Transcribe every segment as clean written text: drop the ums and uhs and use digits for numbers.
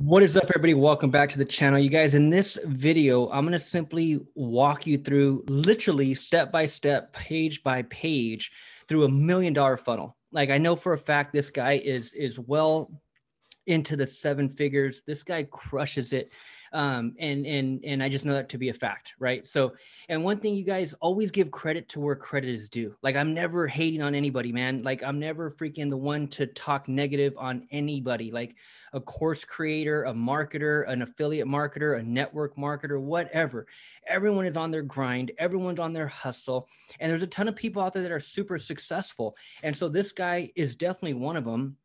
What is up, everybody? Welcome back to the channel. You guys, in this video, I'm going to simply walk you through literally step by step, page by page through $1 million funnel. Like, I know for a fact this guy is well into the seven figures. This guy crushes it. And I just know that to be a fact, right? So, and one thing, you guys, always give credit to where credit is due. Like, I'm never hating on anybody, man. Like, I'm never freaking the one to talk negative on anybody. Like, a course creator, a marketer, an affiliate marketer, a network marketer, whatever. Everyone is on their grind. Everyone's on their hustle. And there's a ton of people out there that are super successful. And so this guy is definitely one of them.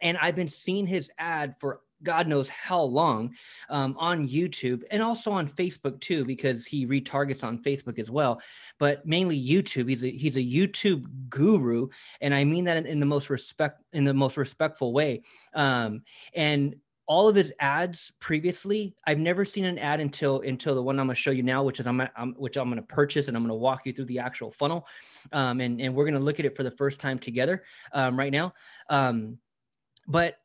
And I've been seeing his ad for God knows how long on YouTube, and also on Facebook too, because he retargets on Facebook as well, but mainly YouTube. He's a YouTube guru. And I mean that in the most respectful way. And all of his ads previously, I've never seen an ad until the one I'm going to show you now, which is which I'm going to purchase, and I'm going to walk you through the actual funnel. And we're going to look at it for the first time together right now. But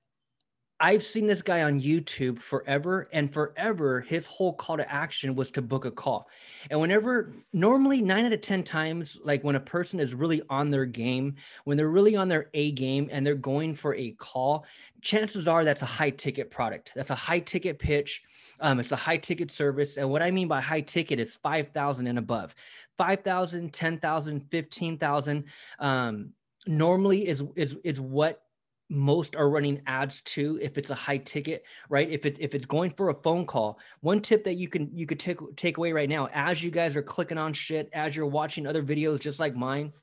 I've seen this guy on YouTube forever and forever. His whole call to action was to book a call. And whenever, normally 9 out of 10 times, like when a person is really on their game, when they're really on their A game and they're going for a call, chances are that's a high ticket product. That's a high ticket pitch. It's a high ticket service. And what I mean by high ticket is 5,000 and above, 5,000, 10,000, 15,000. Normally is what most are running ads to, if it's a high ticket, right? If it's going for a phone call. One tip that you could take away right now, as you guys are clicking on shit, as you're watching other videos just like mine,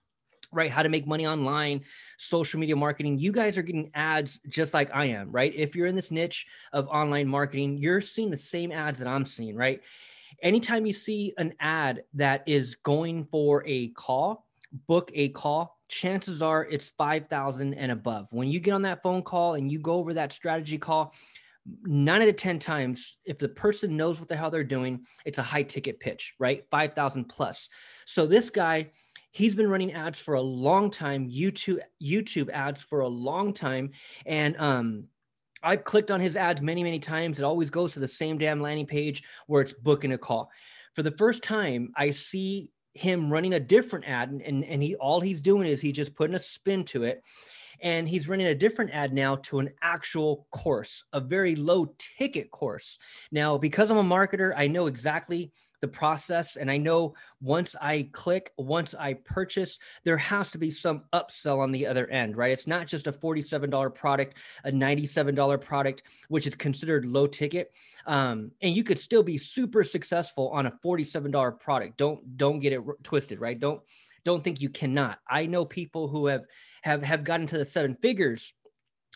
right? How to make money online, social media marketing. You guys are getting ads just like I am, right? If you're in this niche of online marketing, you're seeing the same ads that I'm seeing, right? Anytime you see an ad that is going for a call, book a call, chances are it's 5,000 and above. When you get on that phone call and you go over that strategy call, 9 out of 10 times, if the person knows what the hell they're doing, it's a high ticket pitch, right? 5,000 plus. So this guy, he's been running ads for a long time, YouTube ads for a long time. And, I've clicked on his ads many, many times. It always goes to the same damn landing page where it's booking a call. For the first time, I see him running a different ad, and he, all he's doing is he's just putting a spin to it, and he's running a different ad now to an actual course, a very low ticket course. Now, because I'm a marketer, I know exactly the process, and I know once I click, once I purchase, there has to be some upsell on the other end, right? It's not just a $47 product, a $97 product, which is considered low ticket. And you could still be super successful on a $47 product. Don't get it twisted, right? Don't think you cannot. I know people who have gotten to the seven figures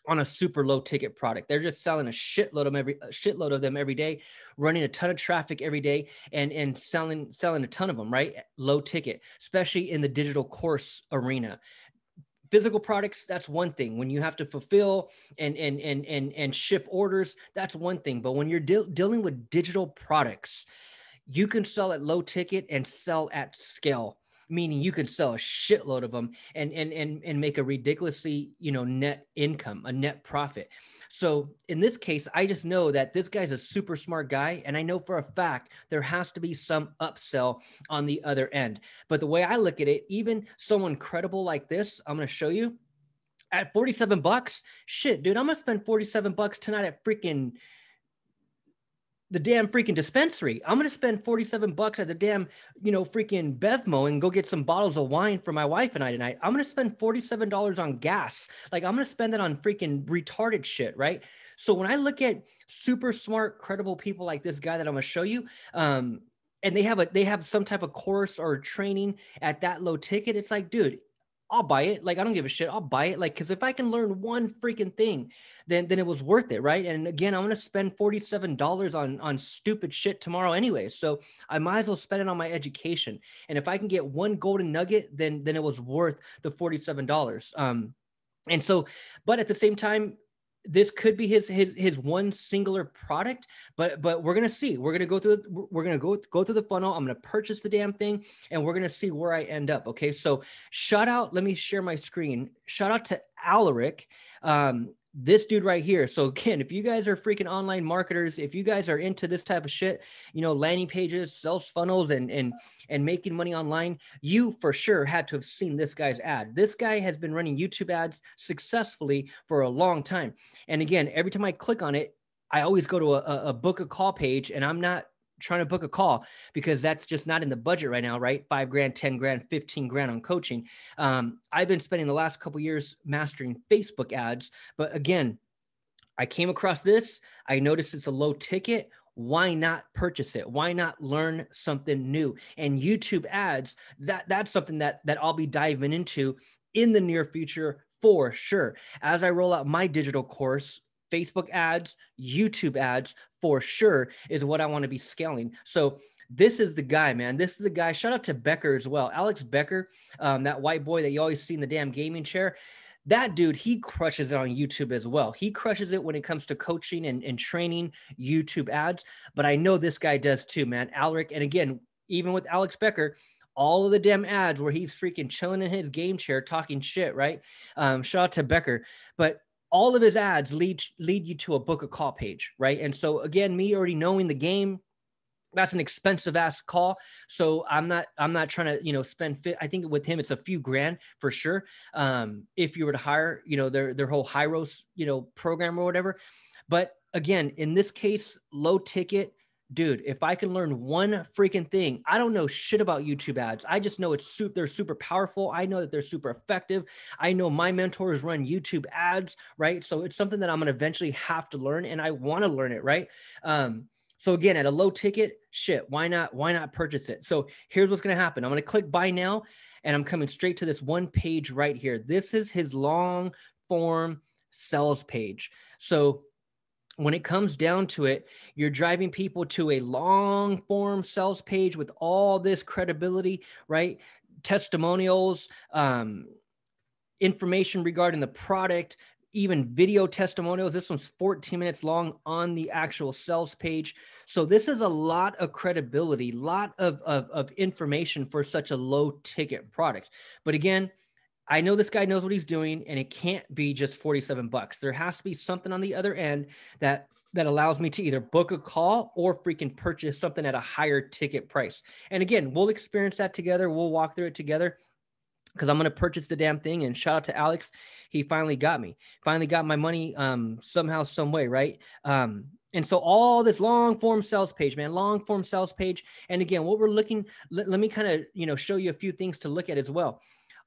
on a super low ticket product. They're just selling a shitload of them every day, running a ton of traffic every day, and selling a ton of them, right? Low ticket, especially in the digital course arena. Physical products, that's one thing. When you have to fulfill and ship orders, that's one thing. But when you're dealing with digital products, you can sell at low ticket and sell at scale, meaning you can sell a shitload of them and make a ridiculously, net income, a net profit. So in this case, I just know that this guy's a super smart guy. And I know for a fact, there has to be some upsell on the other end. But the way I look at it, even someone credible like this, I'm going to show you at 47 bucks, shit, dude, I'm going to spend 47 bucks tonight at freaking the damn freaking dispensary. I'm going to spend 47 bucks at the damn, freaking Bevmo and go get some bottles of wine for my wife and I tonight. I'm going to spend $47 on gas. Like, I'm going to spend that on freaking retarded shit, right? So when I look at super smart, credible people like this guy that I'm going to show you, and they have some type of course or training at that low ticket, it's like, dude, I'll buy it. Like, I don't give a shit. I'll buy it. Like, cause if I can learn one freaking thing, then it was worth it. Right. And again, I'm going to spend $47 on stupid shit tomorrow anyway. So I might as well spend it on my education. And if I can get one golden nugget, then it was worth the $47. And so, but at the same time, this could be his one singular product, but we're going to see, we're going to go through the funnel. I'm going to purchase the damn thing, and we're going to see where I end up. Okay. So shout out, let me share my screen. Shout out to Aleric. this dude right here. So again, if you guys are freaking online marketers, if you guys are into this type of shit, you know, landing pages, sales funnels, and making money online, you for sure had to have seen this guy's ad. This guy has been running YouTube ads successfully for a long time. And again, every time I click on it, I always go to a book a call page, and I'm not trying to book a call because that's just not in the budget right now, right? $5 grand, 10 grand, 15 grand on coaching. I've been spending the last couple of years mastering Facebook ads, but again, I came across this. I noticed it's a low ticket. Why not purchase it? Why not learn something new? And YouTube ads, that's something that I'll be diving into in the near future for sure. As I roll out my digital course, Facebook ads, YouTube ads for sure is what I want to be scaling. So this is the guy, man. This is the guy. Shout out to Becker as well. Alex Becker, that white boy that you always see in the damn gaming chair. That dude, he crushes it on YouTube as well. He crushes it when it comes to coaching and training YouTube ads. But I know this guy does too, man. Aleric, and again, even with Alex Becker, all of the damn ads where he's freaking chilling in his game chair talking shit, right? Shout out to Becker. But all of his ads lead you to a book a call page, right? And so again, me already knowing the game, that's an expensive ass call. So I'm not trying to, you know, spend, I think with him, it's a few grand for sure. If you were to hire, you know, their whole Hiros, you know, program or whatever. But again, in this case, low ticket, dude, if I can learn one freaking thing, I don't know shit about YouTube ads. I just know they're super powerful. I know that they're super effective. I know my mentors run YouTube ads, right? So it's something that I'm going to eventually have to learn, and I want to learn it, right? So again, at a low ticket, shit, why not purchase it? So here's what's going to happen. I'm going to click buy now, and I'm coming straight to this one page right here. This is his long form sales page. So when it comes down to it, you're driving people to a long form sales page with all this credibility, right? Testimonials, information regarding the product, even video testimonials. This one's 14 minutes long on the actual sales page. So this is a lot of credibility, lot of information for such a low ticket product. But again, I know this guy knows what he's doing, and it can't be just 47 bucks. There has to be something on the other end that allows me to either book a call or freaking purchase something at a higher ticket price. And again, we'll experience that together. We'll walk through it together because I'm going to purchase the damn thing. And shout out to Alex. He finally got me, finally got my money somehow, some way, right? And so all this long form sales page, man, long form sales page. And again, what we're looking, let me kind of, you know, show you a few things to look at as well.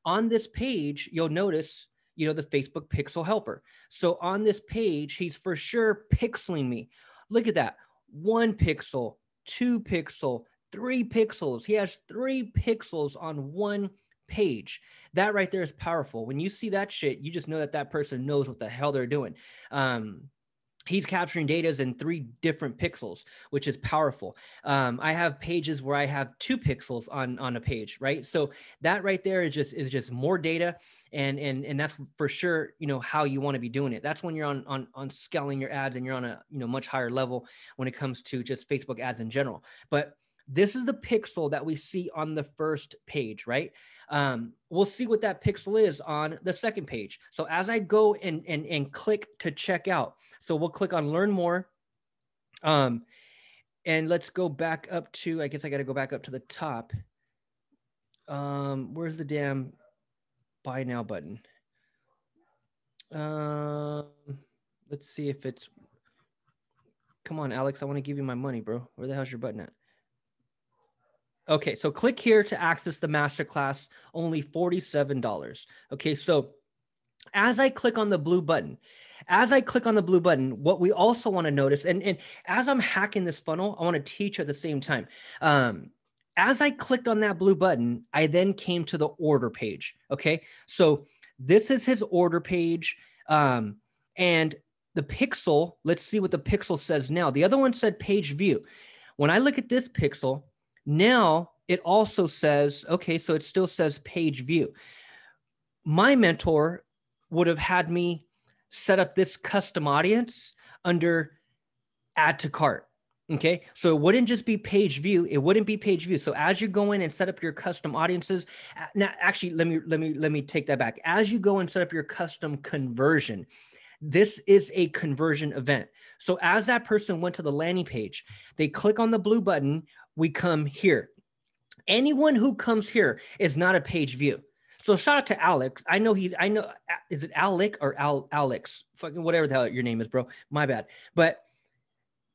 On this page, you'll notice, you know, the Facebook pixel helper. So on this page, he's for sure pixeling me. Look at that. 1 pixel, 2 pixel, 3 pixels. He has 3 pixels on one page. That right there is powerful. When you see that shit, you just know that person knows what the hell they're doing. He's capturing data in 3 different pixels, which is powerful. I have pages where I have 2 pixels on a page, right? So that right there is just more data, and that's for sure, you know, how you want to be doing it. That's when you're on scaling your ads, and you're on a, you know, much higher level when it comes to just Facebook ads in general. But this is the pixel that we see on the first page, right? We'll see what that pixel is on the second page. So as I go and click to check out, so we'll click on learn more. And let's go back up to, I guess I got to go back up to the top. Where's the damn buy now button? Let's see if it's, come on, Alex, I want to give you my money, bro. Where the hell's your button at? Okay, so click here to access the masterclass, only $47. Okay, so as I click on the blue button, what we also want to notice, and as I'm hacking this funnel, I want to teach at the same time. As I clicked on that blue button, I then came to the order page. Okay, so this is his order page, and the pixel, let's see what the pixel says now. The other one said page view. When I look at this pixel, now it also says, okay, so it still says page view. My mentor would have had me set up this custom audience under add to cart. Okay, so it wouldn't just be page view. It wouldn't be page view. So as you go in and set up your custom audiences, now actually, let me take that back. As you go and set up your custom conversion, This is a conversion event. So as that person went to the landing page, they click on the blue button, we come here. Anyone who comes here is not a page view. So shout out to Alex. I know, is it Alec or Alex? Fucking whatever the hell your name is, bro. My bad. But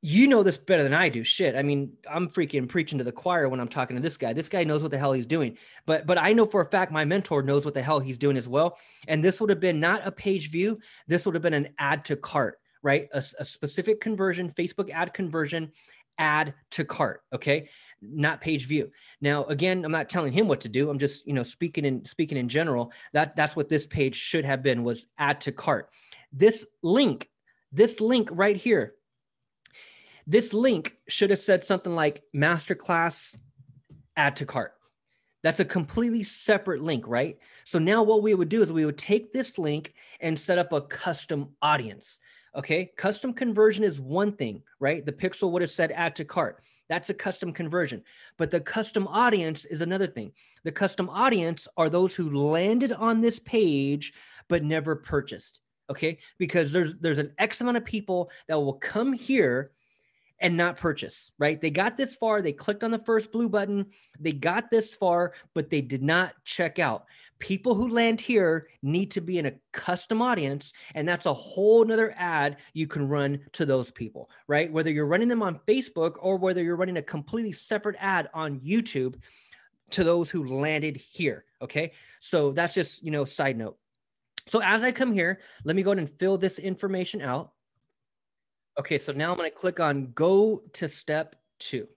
you know this better than I do. Shit. I mean, I'm freaking preaching to the choir when I'm talking to this guy. This guy knows what the hell he's doing. But I know for a fact my mentor knows what the hell he's doing as well. And this would have been not a page view. This would have been an add to cart, right? A specific conversion, Facebook ad conversion, add to cart. Okay. Not page view. Now, again, I'm not telling him what to do. I'm just, you know, speaking in general. That's what this page should have been, was add to cart. This link right here, this link should have said something like masterclass, add to cart. That's a completely separate link, right? So now what we would do is we would take this link and set up a custom audience. Okay, custom conversion is one thing, right? The pixel would have said add to cart. That's a custom conversion. But the custom audience is another thing. The custom audience are those who landed on this page but never purchased, okay? Because there's an X amount of people that will come here and not purchase, right? They got this far, they clicked on the first blue button, they got this far, but they did not check out. People who land here need to be in a custom audience, and that's a whole nother ad you can run to those people, right? Whether you're running them on Facebook or whether you're running a completely separate ad on YouTube to those who landed here, okay? So that's just, you know, side note. So as I come here, let me go ahead and fill this information out. Okay, so now I'm going to click on go to step two.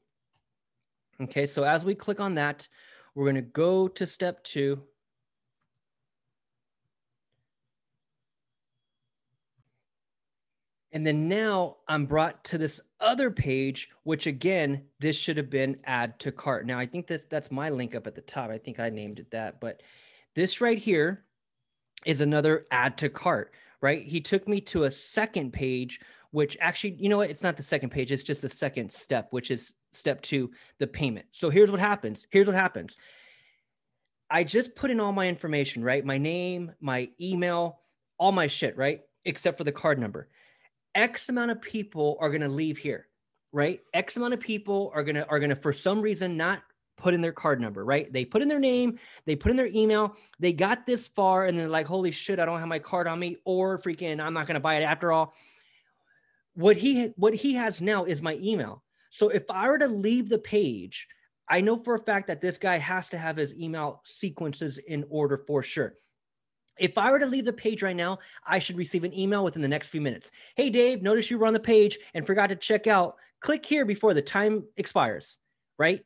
Okay, so as we click on that, we're going to go to step two. And then now I'm brought to this other page, which again, this should have been add to cart. Now, I think that's my link up at the top. I think I named it that, but this right here is another add to cart, right? He took me to a second page, which actually, you know what? It's not the second page. It's just the second step, which is step two, the payment. So here's what happens. I just put in all my information, right? My name, my email, all my shit, right? Except for the card number. X amount of people are going to leave here, right? X amount of people are going to, for some reason, not put in their card number, right? They put in their name, they put in their email, they got this far, and they're like, holy shit, I don't have my card on me, or freaking, I'm not going to buy it after all. What he has now is my email. So if I were to leave the page, I know for a fact that this guy has to have his email sequences in order for sure. If I were to leave the page right now, I should receive an email within the next few minutes. Hey, Dave, notice you were on the page and forgot to check out. Click here before the time expires, right?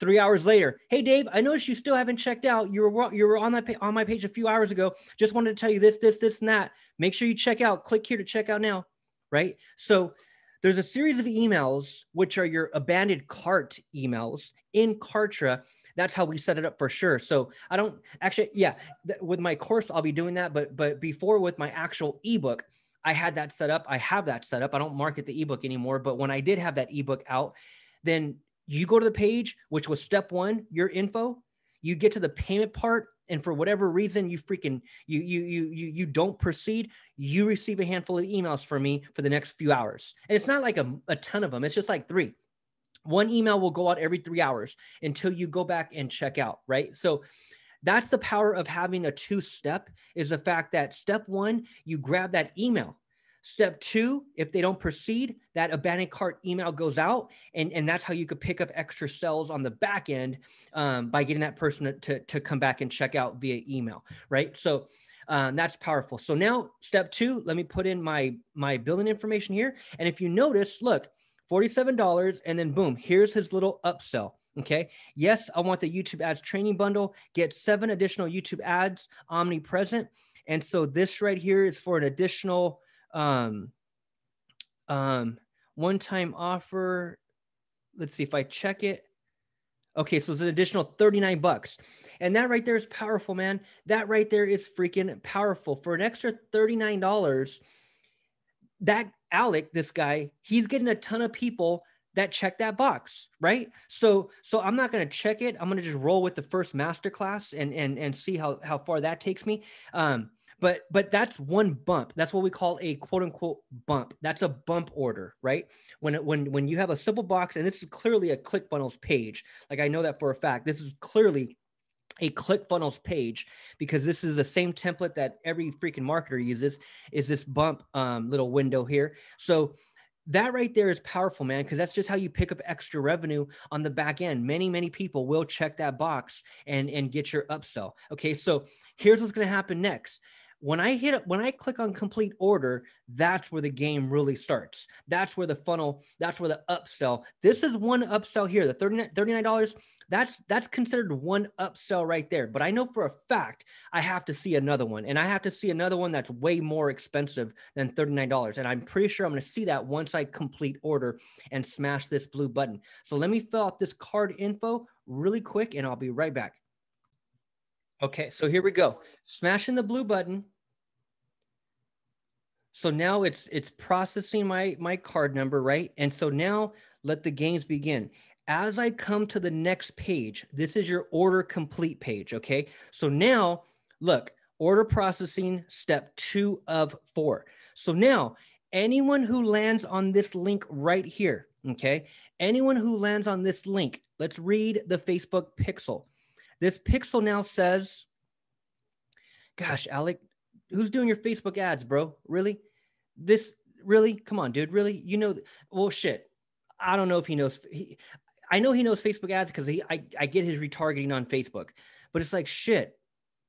3 hours later. Hey, Dave, I noticed you still haven't checked out. You were on my page a few hours ago. Just wanted to tell you this, and that. Make sure you check out. Click here to check out now. Right? So there's a series of emails, which are your abandoned cart emails in Kartra. That's how we set it up for sure. So I don't actually, yeah, with my course, I'll be doing that. But before with my actual ebook, I had that set up. I have that set up. I don't market the ebook anymore. But when I did have that ebook out, then you go to the page, which was step one, your info, you get to the payment part. And for whatever reason, you freaking, you don't proceed, you receive a handful of emails from me for the next few hours. And it's not like a ton of them. It's just like three. One email will go out every 3 hours until you go back and check out, right? So that's the power of having a two-step, is the fact that step one, you grab that email. Step two, if they don't proceed, that abandoned cart email goes out, and that's how you could pick up extra sales on the back end by getting that person to come back and check out via email, right? So that's powerful. So now step two, let me put in my billing information here. And if you notice, look, $47, and then boom, here's his little upsell. Okay. Yes, I want the YouTube ads training bundle, get 7 additional YouTube ads omnipresent. And so this right here is for an additional one-time offer. Let's see if I check it. Okay. So it's an additional $39, and that right there is powerful, man. That right there is freaking powerful. For an extra $39, that Alec, this guy, he's getting a ton of people that check that box, right? So I'm not going to check it. I'm going to just roll with the first masterclass and see how far that takes me. But that's one bump. That's what we call a quote unquote bump. That's a bump order, right? When you have a simple box, and this is clearly a ClickFunnels page. Like I know that for a fact. This is clearly a ClickFunnels page because this is the same template that every freaking marketer uses. Is this bump little window here? So that right there is powerful, man, because that's just how you pick up extra revenue on the back end. Many, many people will check that box and get your upsell. Okay, so here's what's going to happen next. When I click on complete order, that's where the game really starts. That's where the funnel, that's where the upsell. This is one upsell here, the $39, that's considered one upsell right there. But I know for a fact, I have to see another one, and I have to see another one that's way more expensive than $39. And I'm pretty sure I'm going to see that once I complete order and smash this blue button. So let me fill out this card info really quick and I'll be right back. Okay, so here we go. Smashing the blue button. So now it's processing my card number, right? And so now let the games begin. As I come to the next page, this is your order complete page, okay? So now, look, order processing step 2 of 4. So now anyone who lands on this link right here, okay? Anyone who lands on this link, let's read the Facebook pixel. This pixel now says, gosh, Alec, who's doing your Facebook ads, bro? Really? This, really? Come on, dude, really? You know, well, shit. I don't know if he knows. I know he knows Facebook ads because I get his retargeting on Facebook, but it's like, shit,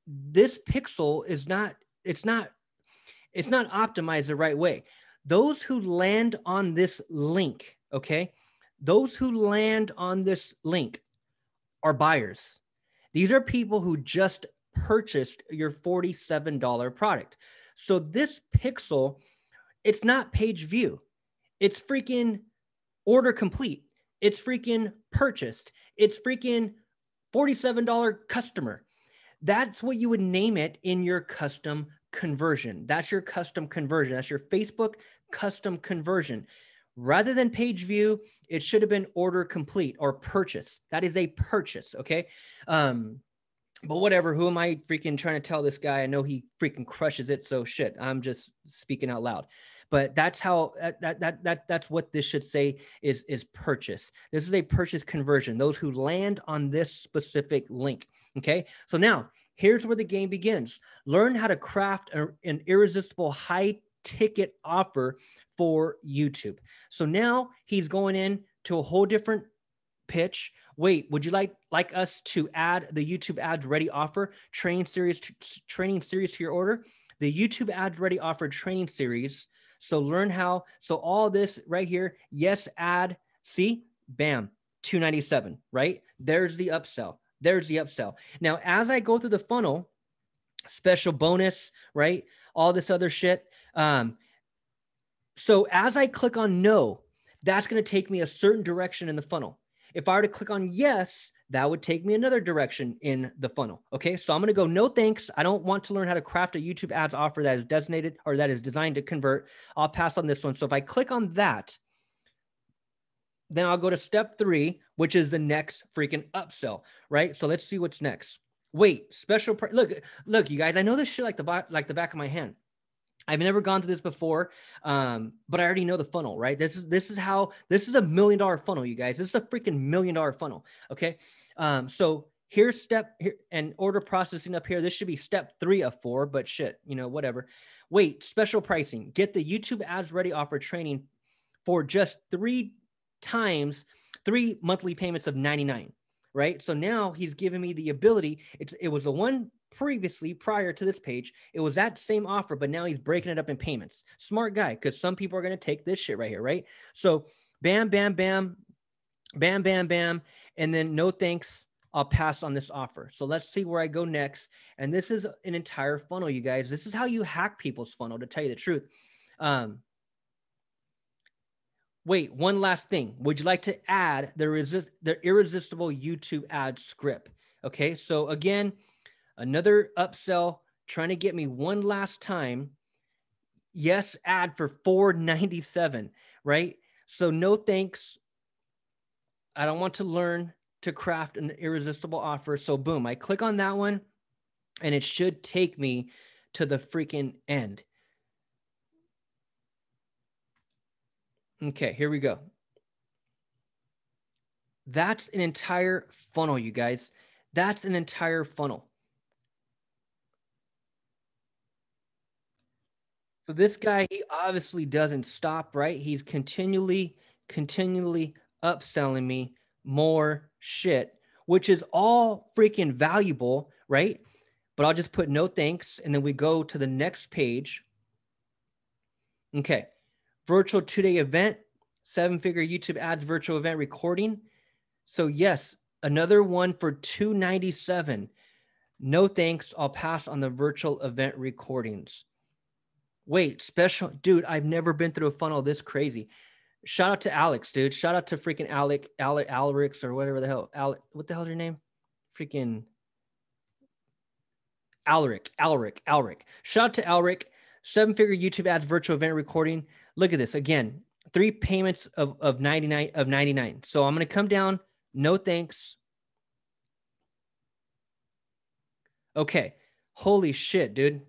this pixel is not, it's not optimized the right way. Those who land on this link, okay? Those who land on this link are buyers. These are people who just purchased your $47 product. So this pixel, it's not page view. It's freaking order complete. It's freaking purchased. It's freaking $47 customer. That's what you would name it in your custom conversion. That's your custom conversion. That's your Facebook custom conversion. Rather than page view, it should have been order complete or purchase. That is a purchase, okay? But whatever, who am I freaking trying to tell this guy? I know he freaking crushes it, so shit, I'm just speaking out loud. But that's how that's what this should say is purchase. This is a purchase conversion, those who land on this specific link, okay? So now, here's where the game begins. Learn how to craft an irresistible high ticket offer for YouTube. So now he's going in to a whole different pitch. Wait, would you like us to add the YouTube ads ready offer training series to your order? The YouTube ads ready offer training series. So learn how. So all this right here, yes, add, see, bam, $297, right? There's the upsell. There's the upsell. Now, as I go through the funnel, special bonus, right? All this other shit. So as I click on no, that's going to take me a certain direction in the funnel. If I were to click on yes, that would take me another direction in the funnel. Okay. So I'm going to go, no, thanks. I don't want to learn how to craft a YouTube ads offer that is designated or that is designed to convert. I'll pass on this one. So if I click on that, then I'll go to step 3, which is the next freaking upsell, right? So let's see what's next. Wait, special. Look, you guys, I know this shit like the back of my hand. I've never gone through this before, but I already know the funnel, right? This is a $1 million funnel, you guys. This is a freaking $1 million funnel, okay? So here's step here and order processing up here. This should be step 3 of 4, but shit, you know, whatever. Wait, special pricing. Get the YouTube ads ready offer training for just 3 monthly payments of $99, right? So now he's giving me the ability. It was the one previously, prior to this page, it was that same offer, but now he's breaking it up in payments. Smart guy, because some people are going to take this shit right here, right? So bam, bam, bam, bam, bam, bam, and then no thanks, I'll pass on this offer. So let's see where I go next. And this is an entire funnel, you guys. This is how you hack people's funnel, to tell you the truth. Wait, one last thing. Would you like to add the irresistible YouTube ad script? Okay, so again, another upsell trying to get me one last time. Yes, ad for $497, right? So no thanks. I don't want to learn to craft an irresistible offer. So boom, I click on that one and it should take me to the freaking end. Okay, here we go. That's an entire funnel, you guys. That's an entire funnel. So this guy, he obviously doesn't stop, right? He's continually upselling me more shit, which is all freaking valuable, right? But I'll just put no thanks. And then we go to the next page. Okay. Virtual 2-day event, 7-figure YouTube ads, virtual event recording. So yes, another one for $297. No thanks. I'll pass on the virtual event recordings. Wait, special, dude, I've never been through a funnel this crazy. Shout out to Alex, dude. Shout out to freaking Aleric or whatever the hell. Alec, what the hell's your name? Freaking Aleric. Shout out to Aleric. 7-figure YouTube ads, virtual event recording. Look at this again. 3 payments of 99. So I'm gonna come down. No thanks. Okay. Holy shit, dude.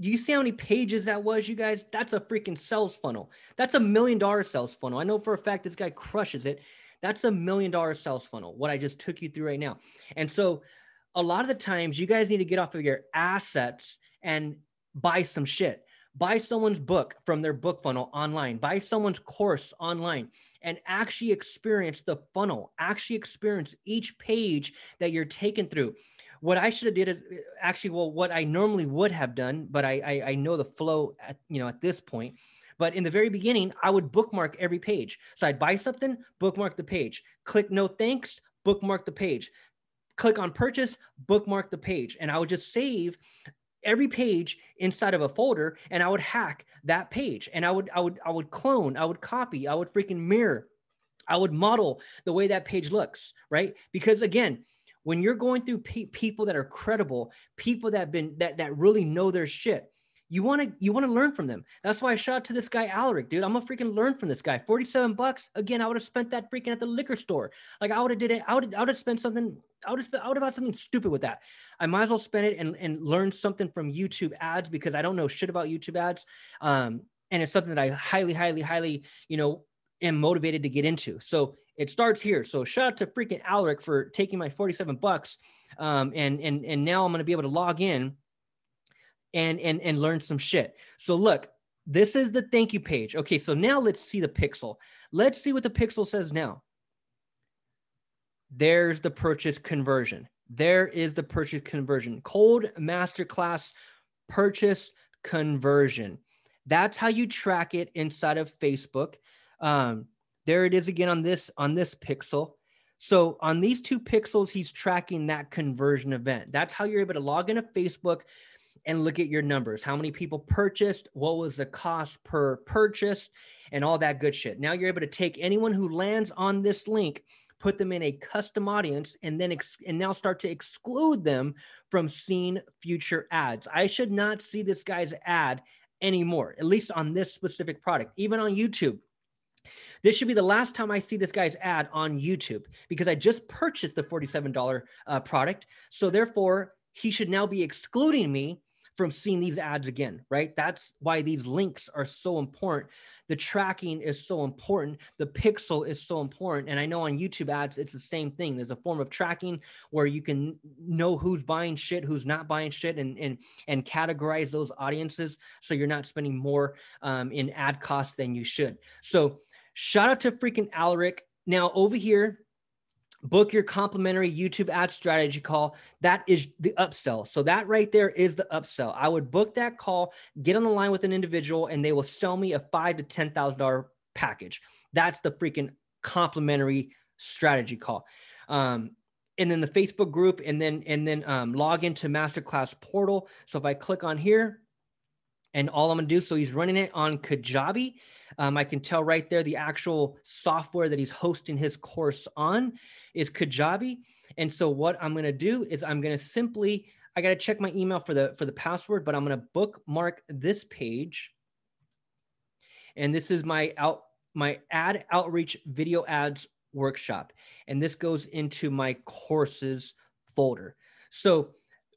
Do you see how many pages that was, you guys? That's a freaking sales funnel. That's $1 million sales funnel. I know for a fact this guy crushes it. That's $1 million sales funnel, what I just took you through right now. And so a lot of the times you guys need to get off of your assets and buy some shit. Buy someone's book from their book funnel online. Buy someone's course online and actually experience the funnel. Actually experience each page that you're taken through. What I should have did is actually, well, what I normally would have done, but I know the flow at, you know, at this point, but in the very beginning, I would bookmark every page. So I'd buy something, bookmark the page, click no thanks, bookmark the page, click on purchase, bookmark the page. And I would just save every page inside of a folder and I would hack that page. And I would clone, I would copy, I would freaking mirror. I would model the way that page looks, right? Because again, when you're going through people that are credible, people that really know their shit, you want to learn from them. That's why I shout out to this guy Aleric, dude. I'm gonna freaking learn from this guy. $47. Again, I would have spent that freaking at the liquor store. Like I would have did it. I would have spent something. I would have bought something stupid with that. I might as well spend it and learn something from YouTube ads because I don't know shit about YouTube ads. And it's something that I highly, you know, am motivated to get into. So it starts here. So shout out to freaking Aleric for taking my $47. And now I'm going to be able to log in and learn some shit. So look, this is the thank you page. Okay. So now let's see the pixel. Let's see what the pixel says now. There's the purchase conversion. There is the purchase conversion. Cold masterclass purchase conversion. That's how you track it inside of Facebook. There it is again on this pixel. So on these 2 pixels, he's tracking that conversion event. That's how you're able to log into Facebook and look at your numbers. How many people purchased? What was the cost per purchase? And all that good shit. Now you're able to take anyone who lands on this link, put them in a custom audience, and then now start to exclude them from seeing future ads. I should not see this guy's ad anymore, at least on this specific product, even on YouTube. This should be the last time I see this guy's ad on YouTube because I just purchased the $47 product. So therefore, he should now be excluding me from seeing these ads again, right? That's why these links are so important. The tracking is so important. The pixel is so important. And I know on YouTube ads, it's the same thing. There's a form of tracking where you can know who's buying shit, who's not buying shit, and categorize those audiences so you're not spending more in ad costs than you should. So shout out to freaking Aleric. Now over here, book your complimentary YouTube ad strategy call. That is the upsell. So that right there is the upsell. I would book that call, get on the line with an individual, and they will sell me a $5,000 to $10,000 package. That's the freaking complimentary strategy call. And then the Facebook group, and then log into Masterclass Portal. So if I click on here, and all I'm going to do, so he's running it on Kajabi. I can tell right there the actual software that he's hosting his course on is Kajabi. And so what I'm going to do is I'm going to simply, I got to check my email for the password, but I'm going to bookmark this page. And this is my ad outreach video ads workshop. And this goes into my courses folder. So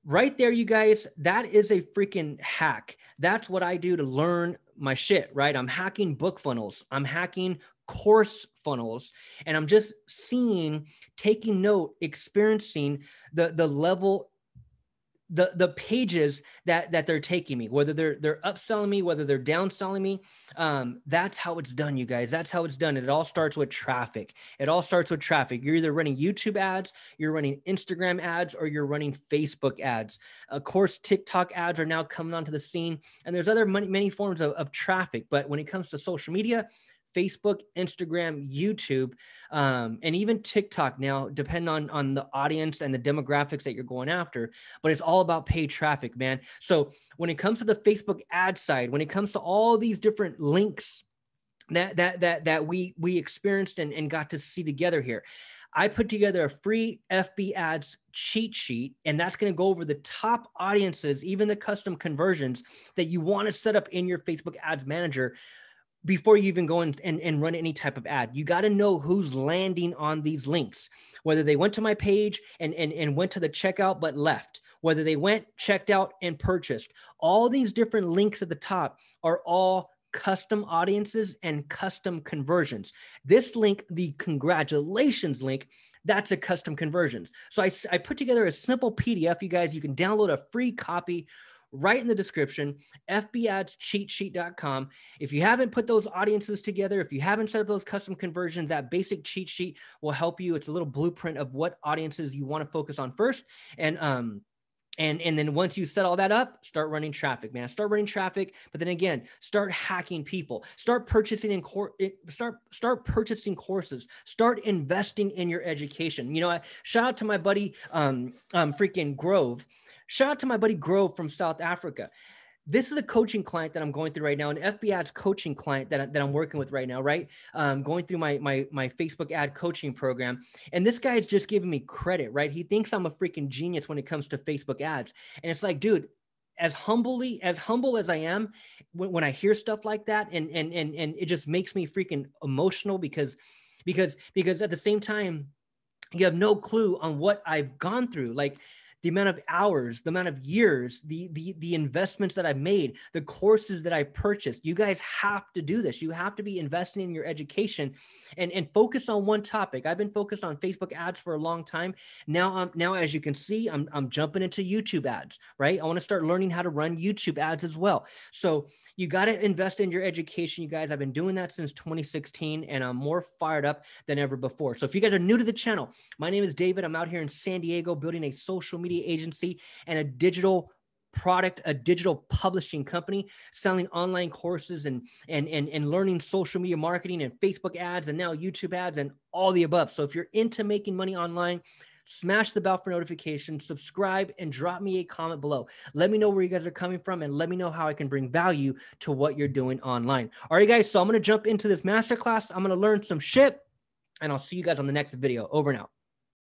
Right there, you guys, that is a freaking hack. That's what I do to learn my shit, right? I'm hacking book funnels. I'm hacking course funnels. And I'm just seeing, taking note, experiencing the level, the pages that they're taking me, whether they're upselling me, whether they're downselling me. That's how it's done, you guys. That's how it's done. It all starts with traffic. It all starts with traffic. You're either running YouTube ads, you're running Instagram ads, or you're running Facebook ads. Of course, TikTok ads are now coming onto the scene, and there's other many forms of traffic. But when it comes to social media, Facebook, Instagram, YouTube, and even TikTok now, depending on the audience and the demographics that you're going after, but it's all about paid traffic, man. So when it comes to the Facebook ad side, when it comes to all these different links that we experienced and got to see together here, I put together a free FB ads cheat sheet, and that's going to go over the top audiences, even the custom conversions that you want to set up in your Facebook ads manager before you even go and run any type of ad. You got to know who's landing on these links, whether they went to my page and went to the checkout but left, whether they went, checked out, and purchased. All these different links at the top are all custom audiences and custom conversions. This link, the congratulations link, that's a custom conversions. So I put together a simple PDF, you guys. You can download a free copy right in the description, fbadscheatsheet.com. If you haven't put those audiences together, if you haven't set up those custom conversions, that basic cheat sheet will help you. It's a little blueprint of what audiences you want to focus on first. And then once you set all that up, start running traffic, man. Start running traffic, but then again, start hacking people. Start purchasing start purchasing courses. Start investing in your education. You know, shout out to my buddy freaking Grove. Shout out to my buddy Grove from South Africa. This is a coaching client that I'm going through right now, an FB ads coaching client that I'm working with right now, right? Going through my Facebook ad coaching program. And this guy is just giving me credit, right? He thinks I'm a freaking genius when it comes to Facebook ads. And it's like, dude, as humble as I am, when I hear stuff like that, and it just makes me freaking emotional because at the same time, you have no clue on what I've gone through. Like, the amount of hours, the amount of years, the investments that I've made, the courses that I purchased. You guys have to do this. You have to be investing in your education and focus on one topic. I've been focused on Facebook ads for a long time. Now, as you can see, I'm jumping into YouTube ads, right? I want to start learning how to run YouTube ads as well. So you got to invest in your education, you guys. I've been doing that since 2016, and I'm more fired up than ever before. So if you guys are new to the channel, my name is David. I'm out here in San Diego building a social media agency and a digital product, a digital publishing company, selling online courses and learning social media marketing and Facebook ads and now YouTube ads and all the above. So if you're into making money online, smash the bell for notifications, subscribe, and drop me a comment below. Let me know where you guys are coming from, and let me know how I can bring value to what you're doing online. All right, guys, so I'm going to jump into this masterclass. I'm going to learn some shit, and I'll see you guys on the next video. Over and out.